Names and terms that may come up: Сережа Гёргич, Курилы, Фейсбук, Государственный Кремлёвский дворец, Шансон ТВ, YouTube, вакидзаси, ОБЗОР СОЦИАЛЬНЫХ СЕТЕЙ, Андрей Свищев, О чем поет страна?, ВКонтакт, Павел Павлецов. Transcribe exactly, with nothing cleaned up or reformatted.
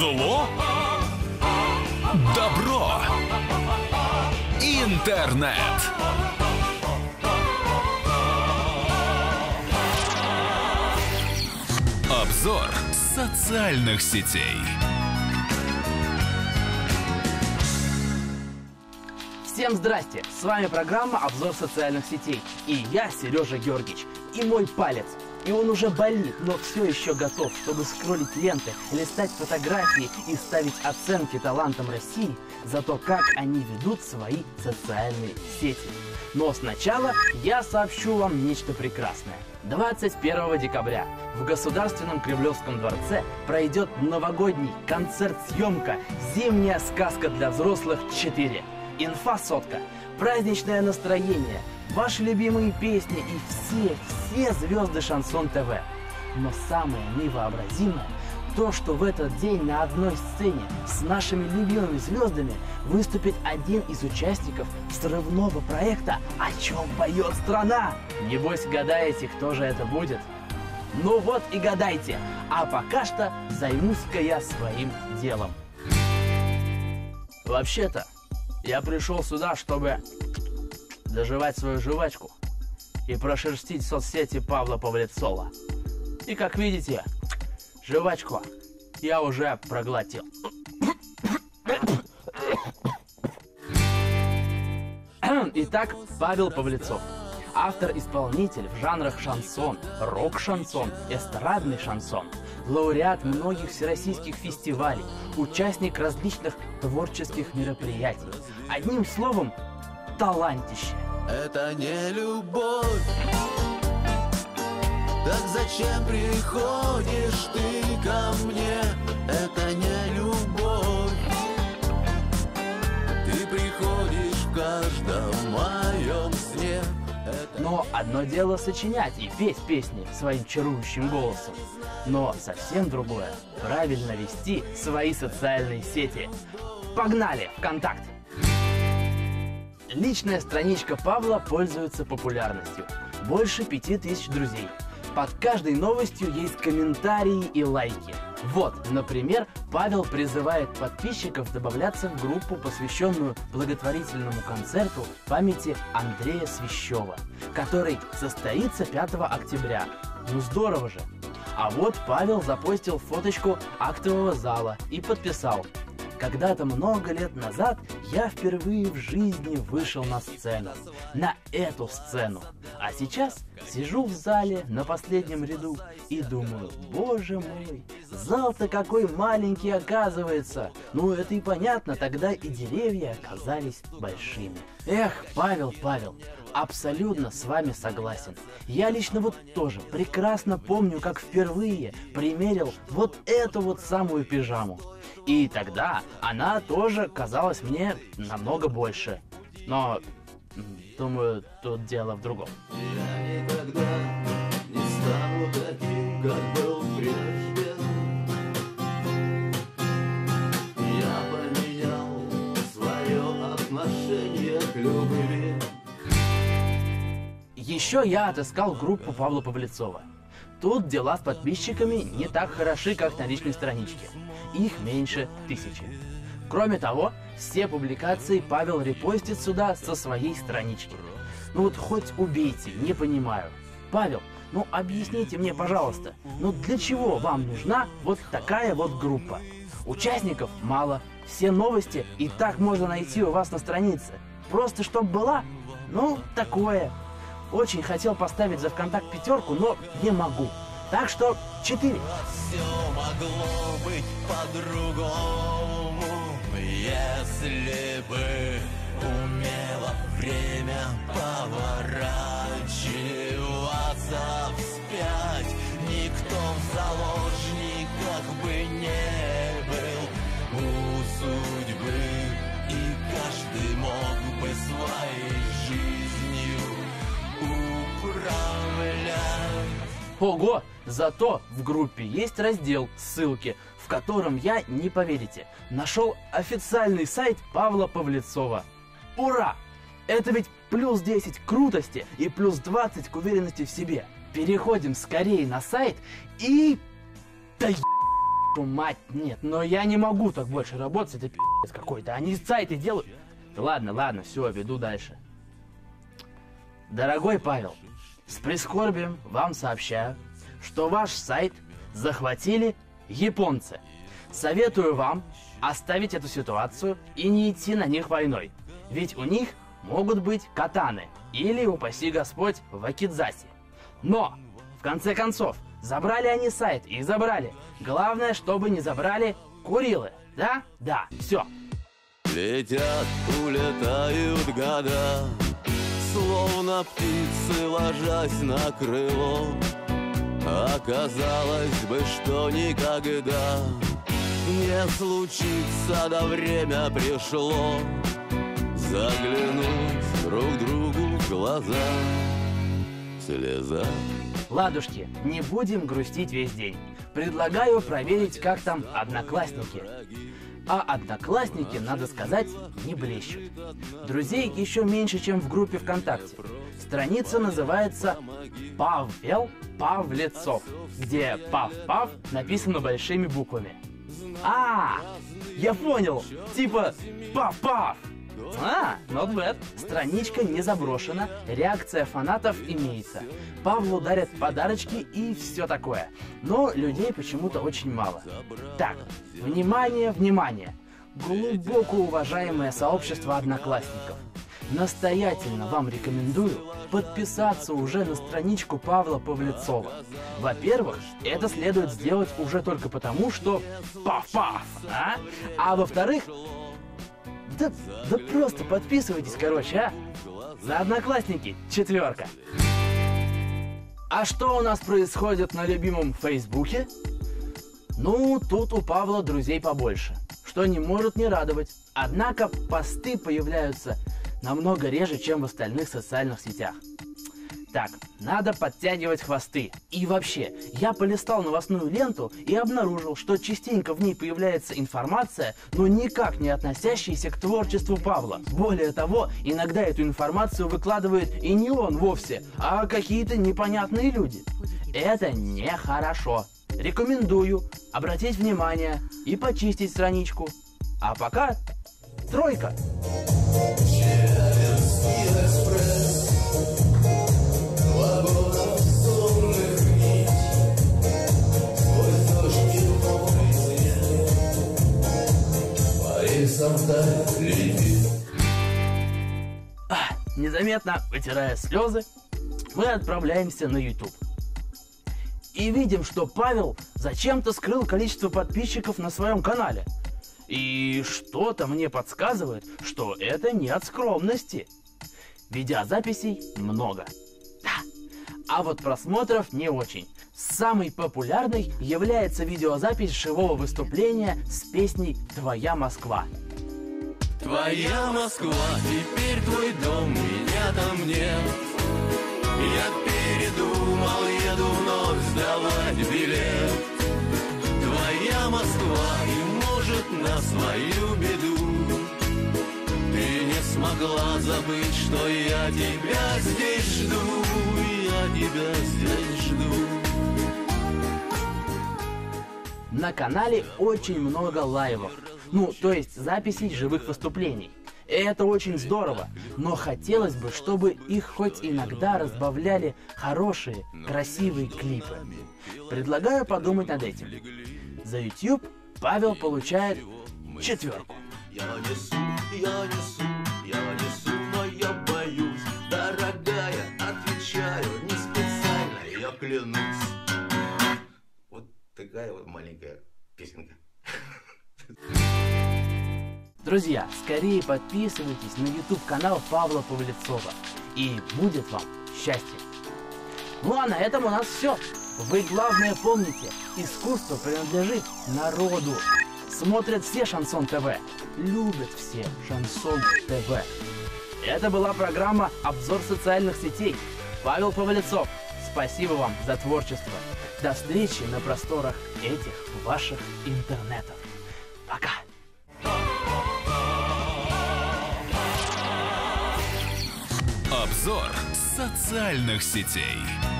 зло, добро, интернет. Обзор социальных сетей. Всем здрасте! С вами программа «Обзор социальных сетей». И я, Сережа Гёргич, и мой палец. И он уже болит, но все еще готов, чтобы скроллить ленты, листать фотографии и ставить оценки талантам России за то, как они ведут свои социальные сети. Но сначала я сообщу вам нечто прекрасное. двадцать первого декабря в Государственном Кремлёвском дворце пройдет новогодний концерт-съемка «Зимняя сказка для взрослых четыре». Инфа сотка, праздничное настроение, ваши любимые песни и все-все звезды Шансон ТВ. Но самое невообразимое то, что в этот день на одной сцене с нашими любимыми звездами выступит один из участников взрывного проекта «О чем поет страна?». Небось гадаете, кто же это будет? Ну вот и гадайте, а пока что займусь-ка я своим делом. Вообще-то, я пришел сюда, чтобы доживать свою жвачку и прошерстить соцсети Павла Павлецова. И, как видите, жвачку я уже проглотил. Итак, Павел Павлецов. Автор-исполнитель в жанрах шансон, рок-шансон, эстрадный шансон. Лауреат многих всероссийских фестивалей, участник различных творческих мероприятий. Одним словом, талантище. Это не любовь. Так зачем приходишь ты ко мне? Это не любовь. Ты приходишь в каждом моем сне. Но одно дело сочинять и петь песни своим чарующим голосом, но совсем другое – правильно вести свои социальные сети. Погнали! ВКонтакт! Личная страничка Павла пользуется популярностью. Больше пяти тысяч друзей. Под каждой новостью есть комментарии и лайки. Вот, например, Павел призывает подписчиков добавляться в группу, посвященную благотворительному концерту в памяти Андрея Свищева, который состоится пятого октября. Ну здорово же! А вот Павел запостил фоточку актового зала и подписал: «Когда-то много лет назад я впервые в жизни вышел на сцену, на эту сцену. А сейчас сижу в зале на последнем ряду и думаю, боже мой, зал-то какой маленький оказывается. Ну это и понятно, тогда и деревья оказались большими». Эх, Павел, Павел, абсолютно с вами согласен. Я лично вот тоже прекрасно помню, как впервые примерил вот эту вот самую пижаму. И тогда она тоже казалась мне намного больше. Но, думаю, тут дело в другом. Я никогда не стану таким, как был прежде. Я поменял свое отношение к любви. Еще я отыскал группу Павла Павлецова. Тут дела с подписчиками не так хороши, как на личной страничке. Их меньше тысячи. Кроме того, все публикации Павел репостит сюда со своей странички. Ну вот хоть убейте, не понимаю. Павел, ну объясните мне, пожалуйста, ну для чего вам нужна вот такая вот группа? Участников мало, все новости и так можно найти у вас на странице. Просто чтоб была, ну такое. Очень хотел поставить за ВКонтакт пятерку, но не могу. Так что четыре. Все могло быть по-другому, если бы умело время поворачиваться вспять. Никто в заложниках бы не был у судьбы, и каждый мог бы своей жизнью управлять. Ого! Зато в группе есть раздел «Ссылки», в котором я, не поверите, нашел официальный сайт Павла Павлецова. Ура! Это ведь плюс десять к крутости и плюс двадцать к уверенности в себе. Переходим скорее на сайт и... Да е... мать, нет, но я не могу так больше работать, это пи***ц какой-то, они сайты делают. Ладно, ладно, все, веду дальше. Дорогой Павел, с прискорбием вам сообщаю, что ваш сайт захватили японцы. Советую вам оставить эту ситуацию и не идти на них войной, ведь у них могут быть катаны или, упаси Господь, вакидзаси. Но, в конце концов, забрали они сайт, их забрали. Главное, чтобы не забрали Курилы. Да? Да, все. Летят, улетают года, словно птицы, ложась на крыло. Оказалось бы, что никогда не случится, да время пришло заглянуть друг другу в глаза. Слеза. Ладушки, не будем грустить весь день. Предлагаю проверить, как там одноклассники. А одноклассники, надо сказать, не блещут. Друзей еще меньше, чем в группе ВКонтакте. Страница называется «Павел Павлецов», где «Пав-Пав» написано большими буквами. А, я понял, типа «Пав-Пав». А, not bad. Страничка не заброшена, реакция фанатов имеется. Павлу дарят подарочки и все такое. Но людей почему-то очень мало. Так, внимание, внимание. Глубоко уважаемое сообщество одноклассников. Настоятельно вам рекомендую подписаться уже на страничку Павла Павлецова. Во-первых, это следует сделать уже только потому, что паф-паф, а? А во-вторых... Да, да просто подписывайтесь, короче, а? За одноклассники четверка. А что у нас происходит на любимом Фейсбуке? Ну, тут у Павла друзей побольше, что не может не радовать. Однако посты появляются намного реже, чем в остальных социальных сетях. Так, надо подтягивать хвосты. И вообще, я полистал новостную ленту и обнаружил, что частенько в ней появляется информация, но никак не относящаяся к творчеству Павла. Более того, иногда эту информацию выкладывает и не он вовсе, а какие-то непонятные люди. Это нехорошо. Рекомендую обратить внимание и почистить страничку. А пока тройка. А, незаметно, вытирая слезы, мы отправляемся на YouTube. И видим, что Павел зачем-то скрыл количество подписчиков на своем канале. И что-то мне подсказывает, что это не от скромности. Видеозаписей много. А вот просмотров не очень. Самой популярной является видеозапись живого выступления с песней «Твоя Москва». Твоя Москва, теперь твой дом, меня там нет. Я передумал, еду вновь сдавать билет. Твоя Москва, и может на свою беду ты не смогла забыть, что я тебя здесь жду. Тебя здесь жду. На канале очень много лайвов, ну то есть записей живых выступлений. Это очень здорово, но хотелось бы, чтобы их хоть иногда разбавляли хорошие, красивые клипы. Предлагаю подумать над этим. За YouTube Павел получает четверку. Я несу, я несу, я несу, но я боюсь, дорогая, отвечаю. Вот такая вот маленькая песенка. Друзья, скорее подписывайтесь на YouTube канал Павла Павлецова, и будет вам счастье. Ну а на этом у нас все. Вы главное помните, искусство принадлежит народу. Смотрят все Шансон ТВ, любят все Шансон ТВ. Это была программа «Обзор социальных сетей». Павел Павлецов. Спасибо вам за творчество. До встречи на просторах этих ваших интернетов. Пока. Обзор социальных сетей.